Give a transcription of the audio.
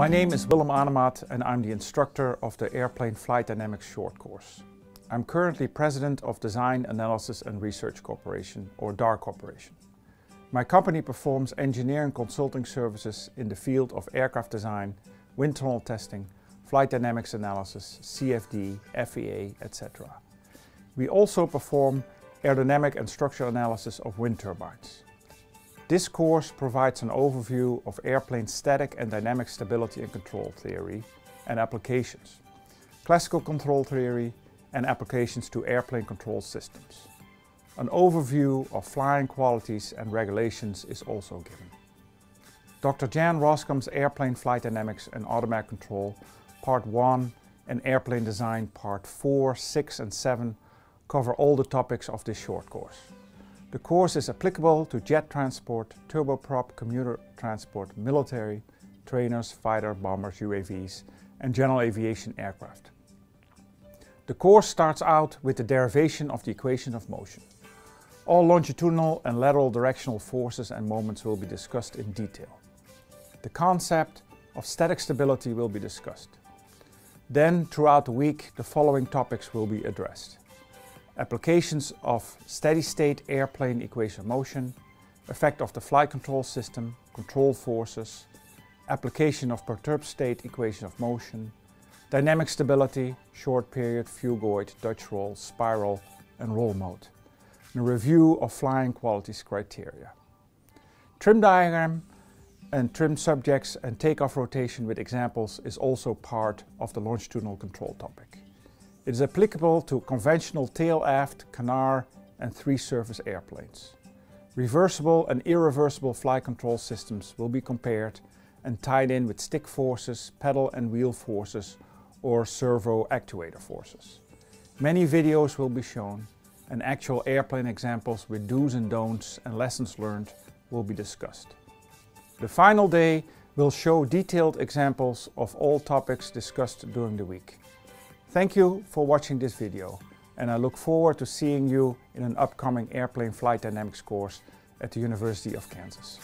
My name is Willem Anemaat and I'm the instructor of the Airplane Flight Dynamics short course. I'm currently president of Design, Analysis and Research Corporation, or DAR Corporation. My company performs engineering consulting services in the field of aircraft design, wind tunnel testing, flight dynamics analysis, CFD, FEA, etc. We also perform aerodynamic and structural analysis of wind turbines. This course provides an overview of airplane static and dynamic stability and control theory and applications, classical control theory and applications to airplane control systems. An overview of flying qualities and regulations is also given. Dr. Jan Roskem's Airplane Flight Dynamics and Automatic Control Part 1 and Airplane Design Part 4, 6 and 7 cover all the topics of this short course. The course is applicable to jet transport, turboprop, commuter transport, military, trainers, fighter, bombers, UAVs, and general aviation aircraft. The course starts out with the derivation of the equation of motion. All longitudinal and lateral directional forces and moments will be discussed in detail. The concept of static stability will be discussed. Then, throughout the week, the following topics will be addressed. Applications of steady-state airplane equation of motion, effect of the flight control system, control forces, application of perturbed state equation of motion, dynamic stability, short period, fugoid, Dutch roll, spiral and roll mode, and a review of flying qualities criteria. Trim diagram and trim subjects and takeoff rotation with examples is also part of the longitudinal control topic. It is applicable to conventional tail-aft, canard and three-surface airplanes. Reversible and irreversible flight control systems will be compared and tied in with stick forces, pedal and wheel forces or servo actuator forces. Many videos will be shown and actual airplane examples with do's and don'ts and lessons learned will be discussed. The final day will show detailed examples of all topics discussed during the week. Thank you for watching this video, and I look forward to seeing you in an upcoming Airplane Flight Dynamics course at the University of Kansas.